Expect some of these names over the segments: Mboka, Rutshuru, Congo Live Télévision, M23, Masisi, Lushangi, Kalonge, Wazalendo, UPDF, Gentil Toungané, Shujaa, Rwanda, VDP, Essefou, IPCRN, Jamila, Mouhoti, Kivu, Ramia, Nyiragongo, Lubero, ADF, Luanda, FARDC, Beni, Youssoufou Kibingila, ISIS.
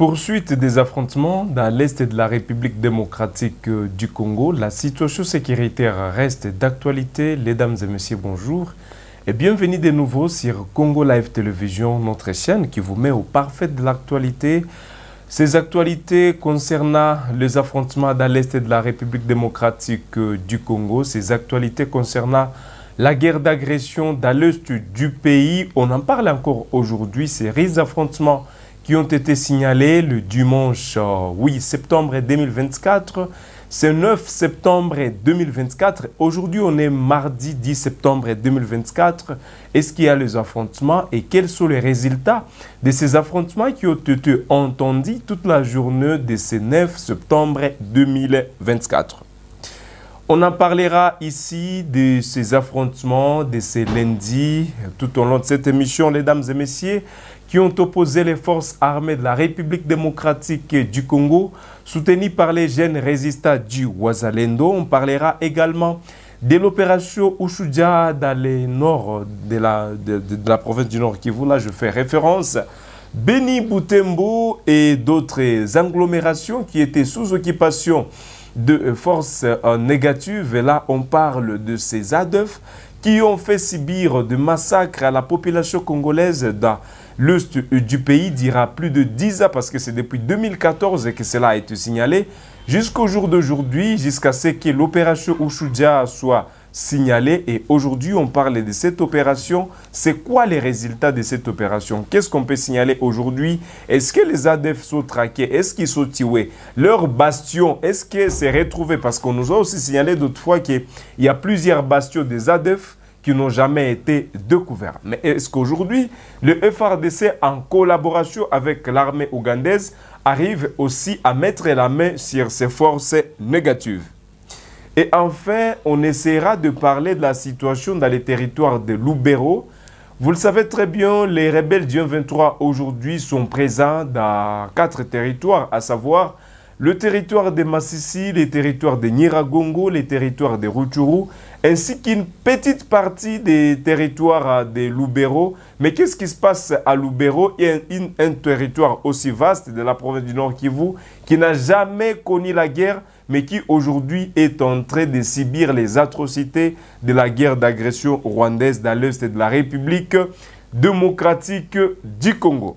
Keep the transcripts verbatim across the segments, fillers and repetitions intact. Poursuite des affrontements dans l'est de la République démocratique du Congo, la situation sécuritaire reste d'actualité. Mesdames et messieurs, bonjour et bienvenue de nouveau sur Congo Live Télévision, notre chaîne qui vous met au parfait de l'actualité. Ces actualités concernant les affrontements dans l'est de la République démocratique du Congo, ces actualités concernant la guerre d'agression dans l'est du pays, on en parle encore aujourd'hui, ces risques d'affrontements qui ont été signalés le dimanche huit septembre deux mille vingt-quatre, c'est neuf septembre deux mille vingt-quatre. Aujourd'hui, on est mardi dix septembre deux mille vingt-quatre. Est-ce qu'il y a les affrontements et quels sont les résultats de ces affrontements qui ont été entendus toute la journée de ce neuf septembre deux mille vingt-quatre? On en parlera ici de ces affrontements, de ces lundis, tout au long de cette émission, mesdames et messieurs, qui ont opposé les forces armées de la République démocratique du Congo, soutenues par les jeunes résistants du Wazalendo. On parlera également de l'opération Shujaa dans le nord de la, de, de, de la province du Nord Kivu. Là, je fais référence. Beni Boutembo et d'autres agglomérations qui étaient sous occupation de forces négatives. Et là, on parle de ces A D F qui ont fait subir des massacres à la population congolaise dans l'est du pays, dira plus de dix ans, parce que c'est depuis deux mille quatorze que cela a été signalé, jusqu'au jour d'aujourd'hui, jusqu'à ce que l'opération Shujaa soit signalée. Et aujourd'hui, on parle de cette opération. C'est quoi les résultats de cette opération? Qu'est-ce qu'on peut signaler aujourd'hui? Est-ce que les A D F sont traqués? Est-ce qu'ils sont tués? Leur bastion, est-ce qu'ils s'est retrouvé? Parce qu'on nous a aussi signalé d'autres fois qu'il y a plusieurs bastions des A D F qui n'ont jamais été découverts. Mais est-ce qu'aujourd'hui, le F A R D C, en collaboration avec l'armée ougandaise, arrive aussi à mettre la main sur ces forces négatives? Et enfin, on essaiera de parler de la situation dans les territoires de Lubero. Vous le savez très bien, les rebelles du M vingt-trois aujourd'hui sont présents dans quatre territoires, à savoir le territoire de Masisi, les territoires de Nyiragongo, les territoires de Rutshuru, ainsi qu'une petite partie des territoires de Lubero. Mais qu'est-ce qui se passe à Lubero? Il y a un, un territoire aussi vaste de la province du Nord Kivu qui n'a jamais connu la guerre, mais qui aujourd'hui est en train de subir les atrocités de la guerre d'agression rwandaise dans l'est de la République démocratique du Congo.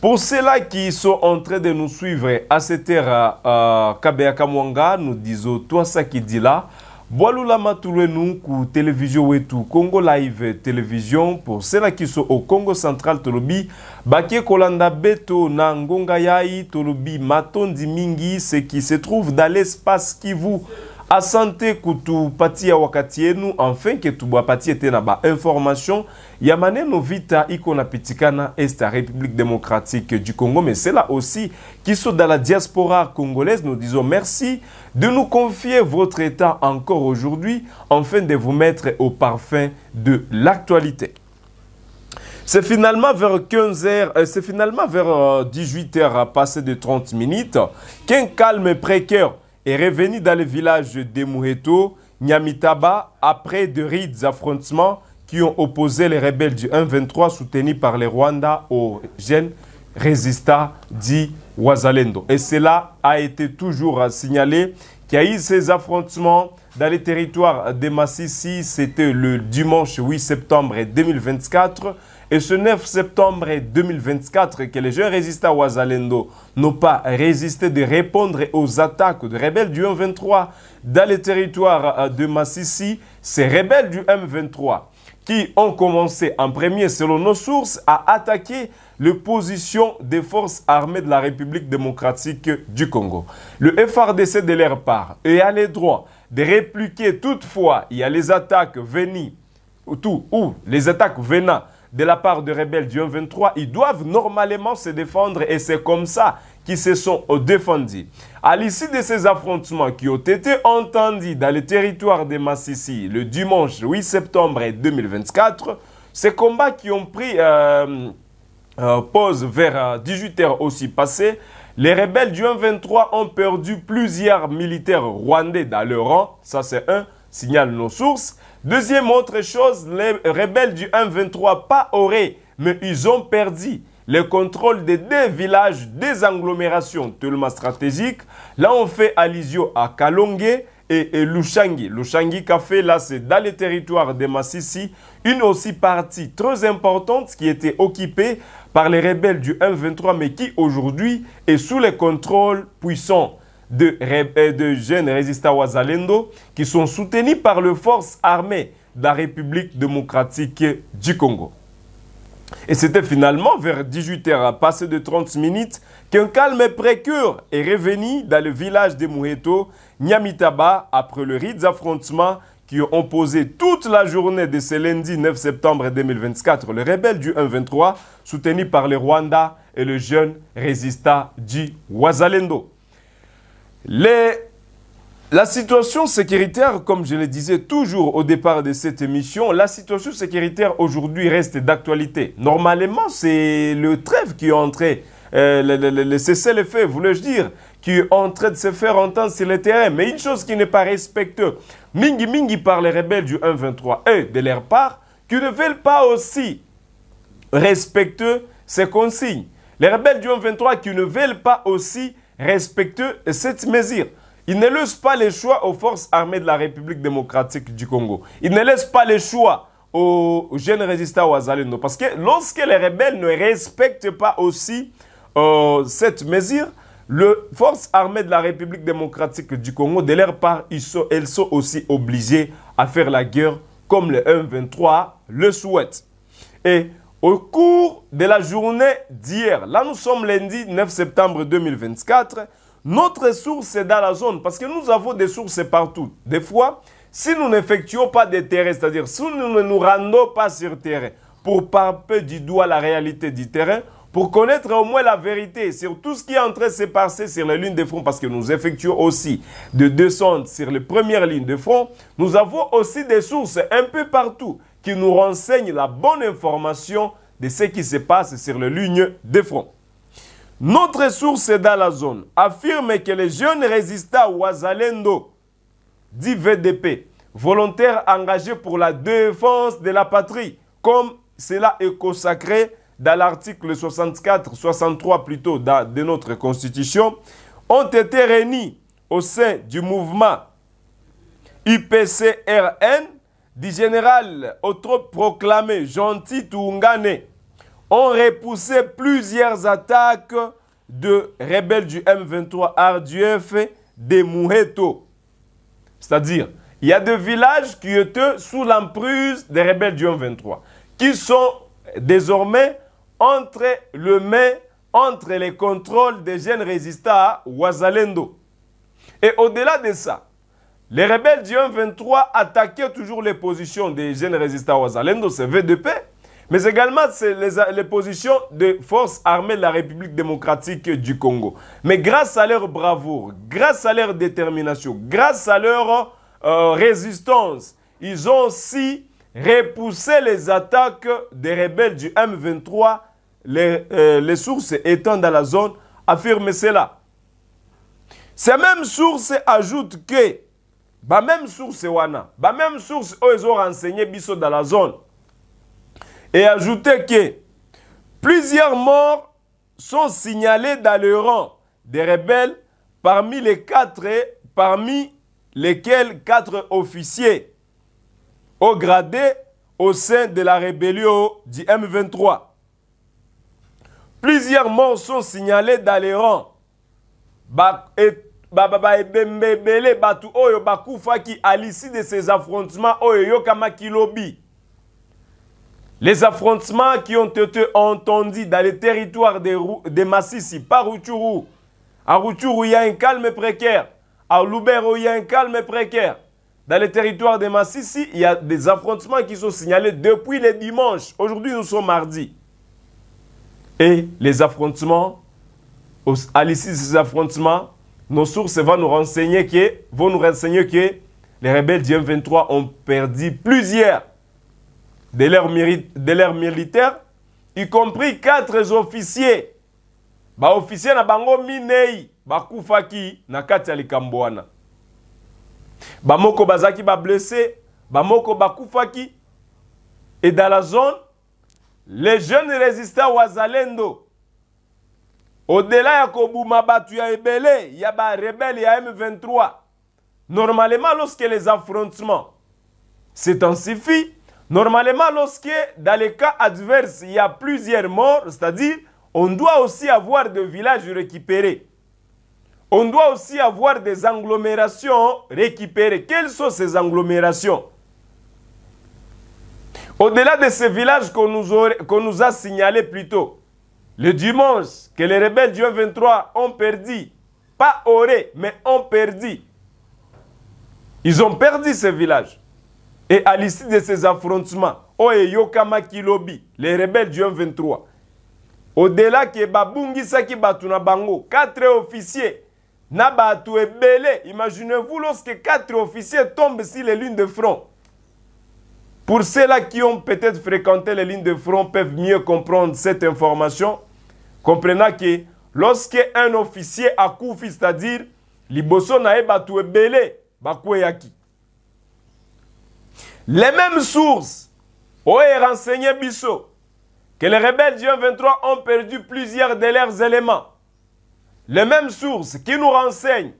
Pour ceux-là qui sont en train de nous suivre à cette heure, euh, Kabeaka Mwanga, nous disons, toi ça qui dit là, Boaloula Matoulenou, télévision et tout, Congo Live Télévision, pour ceux-là qui sont au Congo Central, Tolobi, Baké Kolanda Beto, Nangongayai, Tolobi, Matondi Mingi, ce qui se trouve dans l'espace qui vous a santé, Koutou, Pati Awakatie, nous, enfin, que tout Pati était là-bas, information. Yamane Novita Ikona Pitikana est la République démocratique du Congo, mais c'est là aussi qui sont dans la diaspora congolaise. Nous disons merci de nous confier votre état encore aujourd'hui, afin de vous mettre au parfum de l'actualité. C'est finalement vers quinze heures, c'est finalement vers dix-huit heures, passé de trente minutes, qu'un calme précaire est revenu dans le village de Mouhoti, Nyamitaba, après de rides affrontements qui ont opposé les rebelles du M vingt-trois soutenus par les Rwandais aux jeunes résistants dits Wazalendo. Et cela a été toujours signalé qu'il y a eu ces affrontements dans les territoires de Masisi. C'était le dimanche huit septembre deux mille vingt-quatre. Et ce neuf septembre deux mille vingt-quatre, que les jeunes résistants Wazalendo n'ont pas résisté de répondre aux attaques de rebelles du M vingt-trois dans les territoires de Masisi, ces rebelles du M vingt-trois qui ont commencé en premier, selon nos sources, à attaquer les positions des forces armées de la République démocratique du Congo. Le F A R D C de leur part est allé droit de répliquer. Toutefois, il y a les attaques venues, ou, tout, ou les attaques venant de la part de rebelles du M vingt-trois, ils doivent normalement se défendre et c'est comme ça qu'ils se sont défendus. À l'issue de ces affrontements qui ont été entendus dans le territoire de Masisi le dimanche huit septembre deux mille vingt-quatre, ces combats qui ont pris euh, euh, pause vers dix-huit heures aussi passées, les rebelles du M vingt-trois ont perdu plusieurs militaires rwandais dans leur rang. Ça c'est un, signale nos sources. Deuxième autre chose, les rebelles du M vingt-trois, pas auraient, mais ils ont perdu le contrôle des deux villages des agglomérations tellement stratégiques. Là, on fait allusion à Kalongue et, et Lushangi. Lushangi Café, là, c'est dans les territoires de Masisi, une aussi partie très importante qui était occupée par les rebelles du M vingt-trois, mais qui aujourd'hui est sous le contrôle puissant de, de jeunes résistants Wazalendo qui sont soutenus par les forces armées de la République démocratique du Congo. Et c'était finalement vers dix-huit heures, passé de trente minutes, qu'un calme précaire est revenu dans le village de Mouhoti, Nyamitaba, après le rite d'affrontements qui ont opposé toute la journée de ce lundi neuf septembre deux mille vingt-quatre les rebelles du M vingt-trois, soutenus par le Rwanda et le jeune résistant du Wazalendo. Les... La situation sécuritaire, comme je le disais toujours au départ de cette émission, la situation sécuritaire aujourd'hui reste d'actualité. Normalement, c'est le trêve qui est en train, euh, le, le, le, le cessez-le-feu, voulais-je dire, qui est en train de se faire entendre sur le terrain. Mais une chose qui n'est pas respectée, mingi mingi par les rebelles du M vingt-trois et de leur part, qui ne veulent pas aussi respecter ces consignes. Les rebelles du M vingt-trois qui ne veulent pas aussi respecter cette mesure. Ils ne laissent pas les choix aux forces armées de la République démocratique du Congo. Ils ne laissent pas les choix aux jeunes résistants Wazalendo. Parce que lorsque les rebelles ne respectent pas aussi euh, cette mesure, les forces armées de la République démocratique du Congo, de leur part, ils sont, elles sont aussi obligées à faire la guerre comme le M vingt-trois le souhaite. Et au cours de la journée d'hier, là nous sommes lundi neuf septembre deux mille vingt-quatre, notre source est dans la zone, parce que nous avons des sources partout. Des fois, si nous n'effectuons pas de terrain, c'est-à-dire si nous ne nous rendons pas sur terrain pour palper du doigt la réalité du terrain, pour connaître au moins la vérité sur tout ce qui est en train de se passer sur la ligne de front, parce que nous effectuons aussi de descente sur les premières lignes de front, nous avons aussi des sources un peu partout qui nous renseignent la bonne information de ce qui se passe sur les lignes de front. Notre source dans la zone affirme que les jeunes résistants Wazalendo, dit V D P, volontaires engagés pour la défense de la patrie, comme cela est consacré dans l'article soixante-quatre soixante-trois plutôt de notre Constitution, ont été réunis au sein du mouvement I P C R N du général autoproclamé Gentil Toungané. Ont repoussé plusieurs attaques de rebelles du M vingt-trois A D F de Mouhoti. C'est-à-dire, il y a des villages qui étaient sous l'emprise des rebelles du M vingt-trois, qui sont désormais entre le main, entre les contrôles des jeunes résistants à Wazalendo. Et au-delà de ça, les rebelles du M vingt-trois attaquaient toujours les positions des jeunes résistants à Wazalendo, c'est V D P. Mais également, c'est les, les positions des forces armées de la République démocratique du Congo. Mais grâce à leur bravoure, grâce à leur détermination, grâce à leur euh, résistance, ils ont aussi repoussé les attaques des rebelles du M vingt-trois. Les, euh, les sources étant dans la zone affirment cela. Ces mêmes sources ajoutent que, bah même source Wana, bah même source où ils ont renseigné Bissot dans la zone, et ajouter que plusieurs morts sont signalés dans le rang des rebelles, parmi, les quatre, parmi lesquels quatre officiers ont gradé au sein de la rébellion du M vingt-trois. Plusieurs morts sont signalés dans le rang. À l'issue de ces affrontements, les affrontements qui ont été entendus dans les territoires des de Masisi, par Rutshuru. À Rutshuru, il y a un calme précaire. À Lubero, il y a un calme précaire. Dans les territoires de Masisi, il y a des affrontements qui sont signalés depuis le dimanche. Aujourd'hui, nous sommes mardi. Et les affrontements, à l'issue de ces affrontements, nos sources vont nous renseigner que, vont nous renseigner que les rebelles du M vingt-trois ont perdu plusieurs de leurs leur militaires, y compris quatre officiers. Ba officiers na bango minei, ba kufaki na kati ya likambwana. Ba moko bazaki ba blessé, ba moko ba kufaki. Et dans la zone, les jeunes résistants Wazalendo, au-delà ya Kobouma battu ya Ebele, il y a des rebelles, il y a M vingt-trois. Normalement, lorsque les affrontements s'intensifient, normalement, lorsque dans les cas adverses, il y a plusieurs morts, c'est-à-dire, on doit aussi avoir des villages récupérés. On doit aussi avoir des agglomérations récupérées. Quelles sont ces agglomérations? Au-delà de ces villages qu'on nous, qu'on nous a signalés plus tôt, le dimanche que les rebelles du M vingt-trois ont perdu, pas auré, mais ont perdu. Ils ont perdu ces villages. Et à l'issue de ces affrontements, Oye Yokama Kilobi, les rebelles du M vingt-trois, au-delà que Babungi Saki Batuna Bango, quatre officiers, Nabatu et Belé, imaginez-vous lorsque quatre officiers tombent sur les lignes de front. Pour ceux-là qui ont peut-être fréquenté les lignes de front peuvent mieux comprendre cette information. Comprenez que lorsque un officier a coupé, c'est-à-dire Liboso nae batu ebele bakweyaki. Les mêmes sources ont renseigné Bissot que les rebelles du M vingt-trois ont perdu plusieurs de leurs éléments. Les mêmes sources qui nous renseignent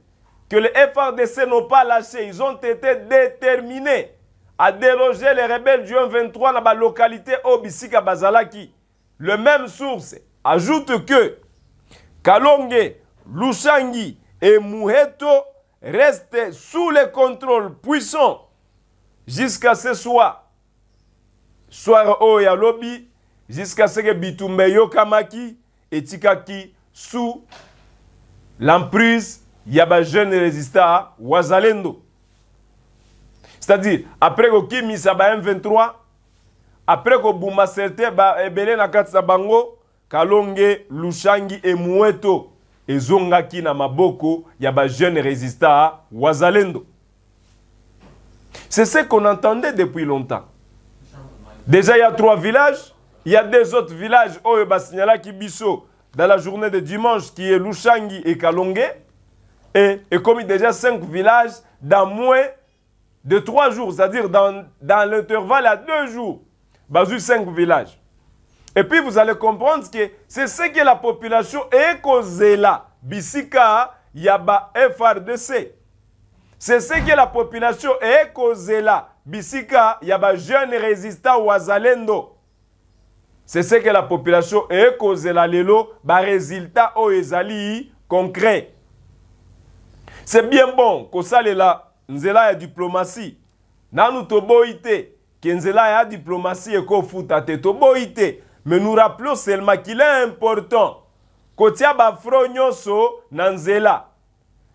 que les F A R D C n'ont pas lâché, ils ont été déterminés à déloger les rebelles du M vingt-trois dans la localité Obisika Bazalaki. Le même source ajoute que Kalonge, Lushangi et Mouheto restent sous le contrôle puissant jusqu'à ce soir. Soir au Yalobi, jusqu'à ce que Bitumbe Yokamaki et Tikaki sous l'emprise Yaba jeune résistant Wazalendo. C'est-à-dire, après que Kimi Saba M vingt-trois, après que Bouma Serté, Ebele Nakat Sabango, Kalonge, Lushangi et Moueto, et Zongaki na Maboko, il y a des jeunes résistants à Wazalendo. C'est ce qu'on entendait depuis longtemps. Déjà, il y a trois villages, il y a deux autres villages, Oyeba Signala Kibiso, dans la journée de dimanche, qui est Lushangi et Kalonge, et, et comme il y a déjà cinq villages, dans moins de trois jours, c'est-à-dire dans, dans l'intervalle à deux jours, basu cinq villages. Et puis vous allez comprendre que c'est ce que la population est causée là. Bisika, Yaba, F A R D C. C'est ce que la population est causée là. Bisika, Yaba, jeune résistant Wazalendo. C'est ce que la population est causée là. Lelo, ba résultat au ezali concret. C'est bien bon que ça les là. Nzela ya diplomatie. Nanu toboite. Kenzela ya diplomatie eko futate toboite. Mais nous rappelons seulement qu'il est important. Kotia ba front nyonso nanzela.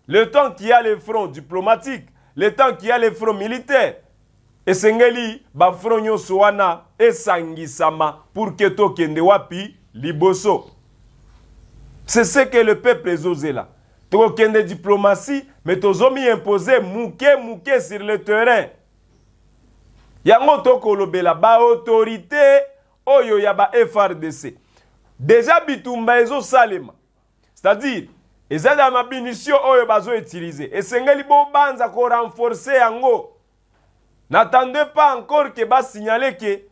Le temps qu'il y a les fronts diplomatiques, le temps qu'il y a les fronts militaires. Et sengeli ba front nyonso wana esangisama pour que to kende wapi liboso. C'est ce que le peuple ezozela. Toko kende diplomatie. Mais tozomi imposé mouké mouké sur le terrain. Yango toko lobela ba autorité oyo ya ba F A R D C. Déjà bitumba ezo salema. C'est-à-dire, ezada ma binition oyo bazo utiliser. Et sengeli bo banza ko renforcer yango. N'attendez pas encore que ba signaler que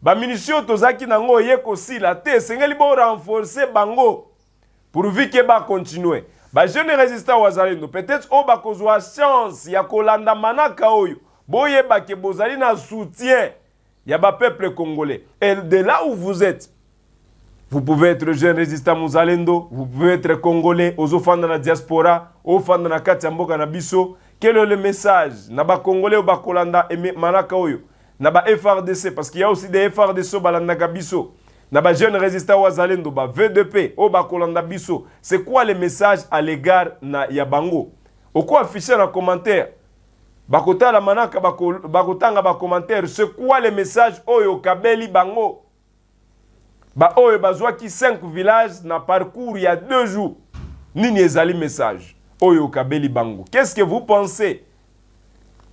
ba munition tozaki nango yeko si la te sengeli bo renforcer bango pourvu que ba continuer. Ba jeune résistant Wazalendo peut-être o ba kozwa chance ya kolanda manaka oyo boye ba ke bozali na soutien ya ba peuple congolais. Et de là où vous êtes, vous pouvez être jeune résistant Wazalendo, vous pouvez être congolais, ozofanda na diaspora, ofanda na kati ya mboka na biso. Quel est le message na ba congolais o ba kolanda manaka oyo na ba F A R D C, parce qu'il y a aussi des F A R D C balanda ka biso. Naba jeune résistant Wazalendo ba V D P o ba kolanda biso. C'est quoi le message à l'égard na yabango? Oko afficher en commentaire. Bakota la manaka bakotanga ba commentaire. C'est quoi le message oyo kabeli bango? Ba oyo bazwa ki cinq villages na parcours il y a deux jours. Nini ezali message oyo kabeli bango? Qu'est-ce que vous pensez?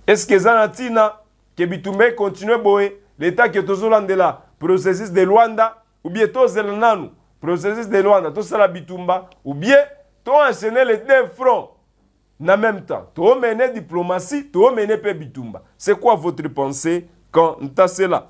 Est-ce que Zanatina kebitumbe continue boe l'état que tozolandela processus de Luanda? Ou bien tout Zelananu, processus de Luanda, tout ça la bitumba, ou bien tout enchaîner les deux fronts en même temps. Tout mener diplomatie, tout mener pe bitumba. C'est quoi votre pensée quant à cela?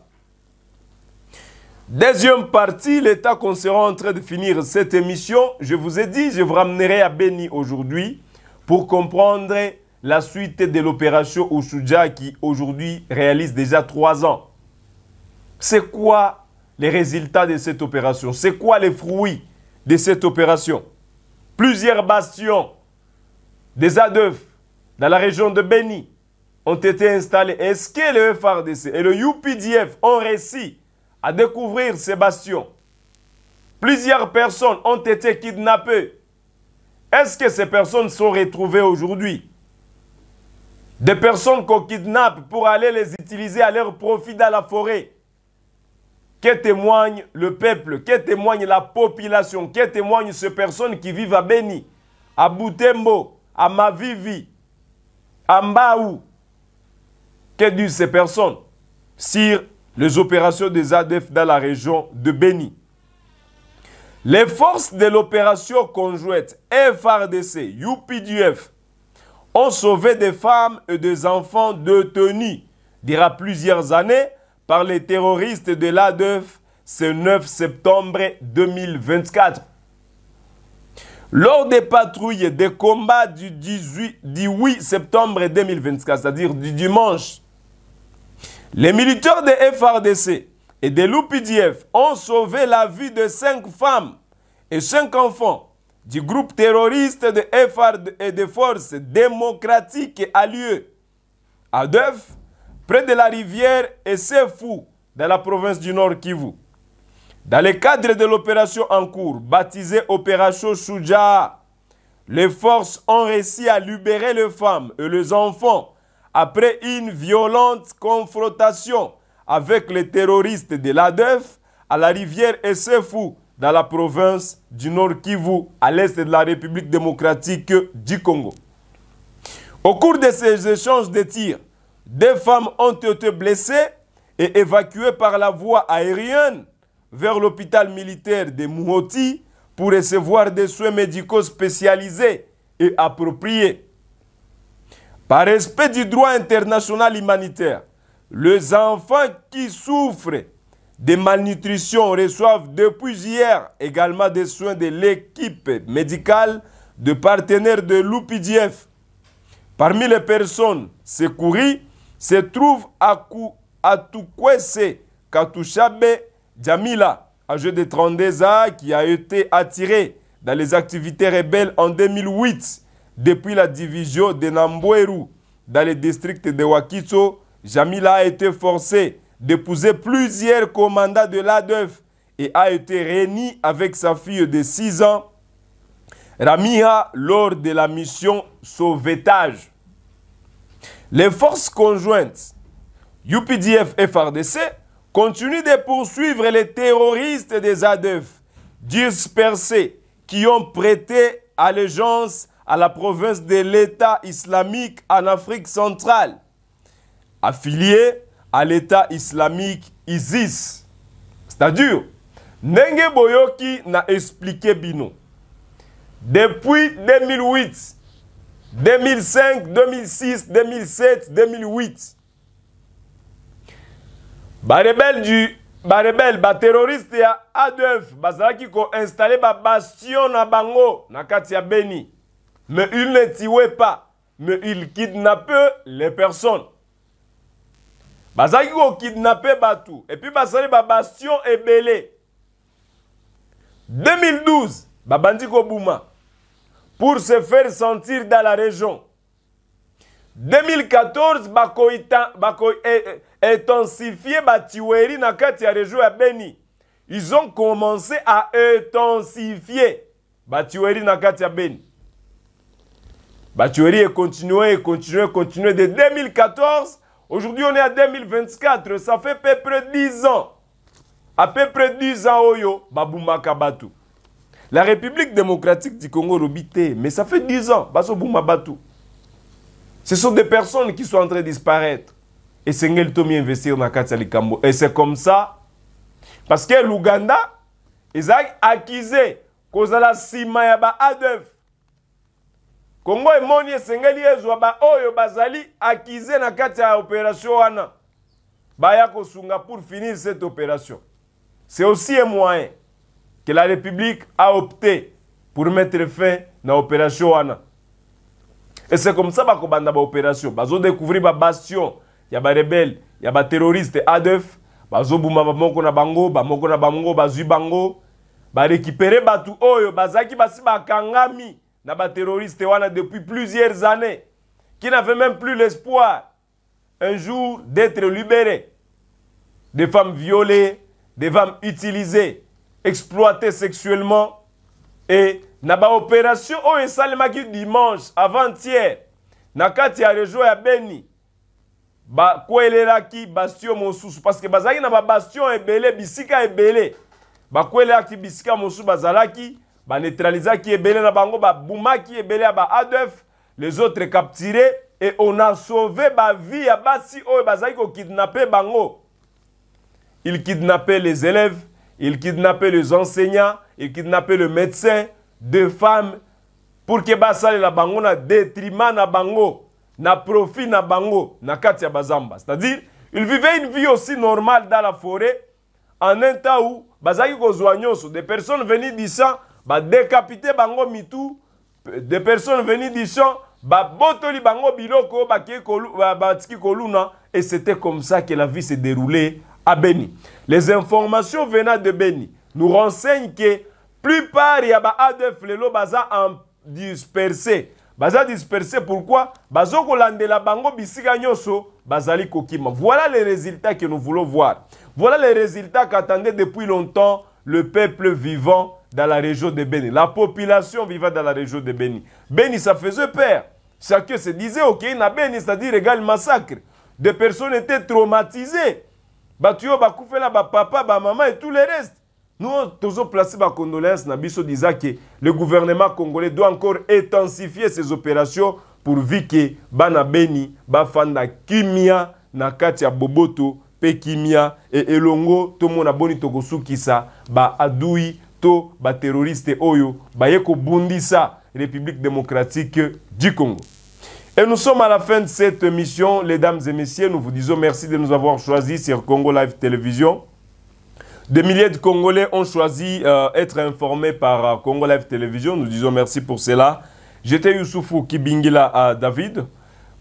Deuxième partie, l'État qu'on sera en train de finir cette émission, je vous ai dit, je vous ramènerai à Beni aujourd'hui pour comprendre la suite de l'opération au Shujaa qui aujourd'hui réalise déjà trois ans. C'est quoi les résultats de cette opération? C'est quoi les fruits de cette opération? Plusieurs bastions des A D F dans la région de Beni ont été installés. Est-ce que le F A R D C et le U P D F ont réussi à découvrir ces bastions? Plusieurs personnes ont été kidnappées. Est-ce que ces personnes sont retrouvées aujourd'hui? Des personnes qu'on kidnappe pour aller les utiliser à leur profit dans la forêt. Que témoigne le peuple? Que témoigne la population? Que témoignent ces personnes qui vivent à Beni, à Boutembo, à Mavivi, à Mbaou? Que disent ces personnes sur les opérations des A D F dans la région de Beni? Les forces de l'opération conjointe F A R D C, U P D F ont sauvé des femmes et des enfants détenus, dira plusieurs années, par les terroristes de l'A D F ce neuf septembre deux mille vingt-quatre. Lors des patrouilles de combat du dix-huit septembre deux mille vingt-quatre, c'est-à-dire du dimanche, les militaires de F A R D C et de l'U P D F ont sauvé la vie de cinq femmes et cinq enfants du groupe terroriste de F A R D C et des forces démocratiques et alliées A D F, près de la rivière Essefou, dans la province du Nord Kivu. Dans le cadre de l'opération en cours, baptisée Opération Shujaa, les forces ont réussi à libérer les femmes et les enfants après une violente confrontation avec les terroristes de l'A D F à la rivière Essefou, dans la province du Nord Kivu, à l'est de la République démocratique du Congo. Au cours de ces échanges de tirs, des femmes ont été blessées et évacuées par la voie aérienne vers l'hôpital militaire de Mouhoti pour recevoir des soins médicaux spécialisés et appropriés. Par respect du droit international humanitaire, les enfants qui souffrent des malnutritions reçoivent depuis hier également des soins de l'équipe médicale de partenaires de l'U P D F. Parmi les personnes secourues se trouve Atoukwese Katushabe Jamila, âgée de trente-deux ans, qui a été attirée dans les activités rebelles en deux mille huit depuis la division de Nambweru dans le district de Wakitso. Jamila a été forcée d'épouser plusieurs commandants de l'A D F et a été réunie avec sa fille de six ans, Ramia, lors de la mission sauvetage. Les forces conjointes U P D F et F A R D C continuent de poursuivre les terroristes des A D F dispersés qui ont prêté allégeance à la province de l'État islamique en Afrique centrale, affiliée à l'État islamique ISIS. C'est-à-dire, Ndenge Boyoki n'a expliqué Bino. Depuis deux mille huit, deux mille cinq, deux mille six, deux mille sept, deux mille huit, ba rebelle du ba rebelle ba terroriste ya A D F bazalaki ko installer ba bastion na bango na kati ya Beni, mais ils ne tuaient pas, mais ils kidnappaient les personnes. Bazalaki ko kidnapper batou et puis bazali ba bastion ebelé. deux mille douze, ba bandi ko buma pour se faire sentir dans la région. deux mille quatorze, intensifié la tuerie dans la région de Beni. Ils ont commencé à intensifier la tuerie dans la Beni. La tuerie est continuée, et continuée, continuée de deux mille quatorze. Aujourd'hui, on est à deux mille vingt-quatre. Ça fait à peu près dix ans. À peu près dix ans, Oyo, Babouma Kabatu. La République démocratique du Congo robité, mais ça fait dix ans, Basso Boumabatou. Ce sont des personnes qui sont en train de disparaître. Et c'est Ngel Tomi investir dans Katsali Kambo. Et c'est comme ça. Parce que l'Ouganda, ils ont accusé que la Sima Yaba A D F. Congo et Monie Sengeli Ezouaba Oyo Bazali accusé dans Katia opération Wana. Bayako Sunga pour finir cette opération. C'est aussi un moyen que la République a opté pour mettre fin à l'opération. Et c'est comme ça qu'on a l'opération. On découvre les bastions, il y a des rebelles, il y a des terroristes, A D F, on a des bango, on a bango, on a des bango, on a récupéré des oyo, on a des terroristes depuis plusieurs années, qui n'avaient même plus l'espoir un jour d'être libérés. Des femmes violées, des femmes utilisées, exploitées sexuellement. Et dans l'opération O S A L M A K I dimanche, avant-hier, dans la région de Beni, il bastion Monsous. Parce que il y a bastion et belé, bisika et belé. Il y a bisika Monsous, bazalaki, ba neutralisaki et belé, na bango, ba boumaki et belé, ba adef, les autres capturés. Et on a sauvé la vie à Bassi O et Bazaki qui kidnappé bango. Il kidnappait les élèves, il kidnappait les enseignants, il kidnappait le médecin, deux femmes, pour que basale la bango na détriment na bango, na profit na bango, na katia bazamba. C'est-à-dire, il vivait une vie aussi normale dans la forêt, en un temps où bazaki kozoanyoso, des personnes venues du champ, ba décapité bango mitou, des personnes venues du champ, ba botoli bango biloko, ba tiki koluna, et c'était comme ça que la vie s'est déroulée à Beni. Les informations venant de Beni nous renseignent que plupart il y a ba A D F lelo baza en dispersé. Baza dispersé pourquoi? Bazo kolandela bango bisika nyoso bazali kokima. Voilà les résultats que nous voulons voir. Voilà les résultats qu'attendait depuis longtemps le peuple vivant dans la région de Beni. La population vivant dans la région de Beni. Beni ça faisait peur. Chacun se disait OK, il y a Beni, c'est-à-dire regarde le massacre. Des personnes étaient traumatisées. Batuyo bakufela ba papa ba maman et tout le reste. Nous avons toujours placé la condoléance na biso disant que le gouvernement congolais doit encore intensifier ses opérations pour viquer bana beni bafanda kimia na katia boboto pe kimia et elongo to mona boni to kosukisa ba adui to ba terroriste oyo ba yeko bundisa République démocratique du Congo. Et nous sommes à la fin de cette émission, mesdames et messieurs. Nous vous disons merci de nous avoir choisis sur Congo Live Télévision. Des milliers de Congolais ont choisi euh, être informés par euh, Congo Live Télévision. Nous disons merci pour cela. J'étais Youssoufou Kibingila à David.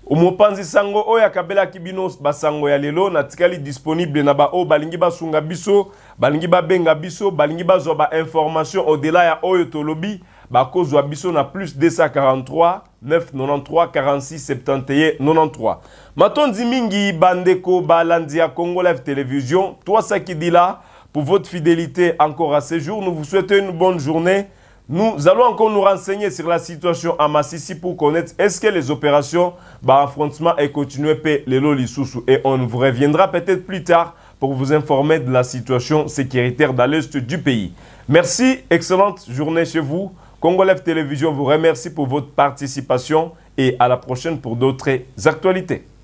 Omopanzi sango oya kabela kibinos basango ya lelo natikali disponible na ba o balingi ba sunga biso, balingi ba benga biso, balingi ba zo ba information au-delà ya oyo to lobby. Bakozwa biso na plus deux cent quarante-trois neuf cent quatre-vingt-trois quarante-six soixante et onze quatre-vingt-treize. Matondi mingi bandeko balandi ya Congo Live Télévision. Toi ça qui dit là pour votre fidélité encore à ce jour. Nous vous souhaitons une bonne journée. Nous allons encore nous renseigner sur la situation à Masisi pour connaître est-ce que les opérations bah affrontement et continuer pe les loli sous et on vous reviendra peut-être plus tard pour vous informer de la situation sécuritaire dans l'est du pays. Merci, excellente journée chez vous. Congo Live Télévision vous remercie pour votre participation et à la prochaine pour d'autres actualités.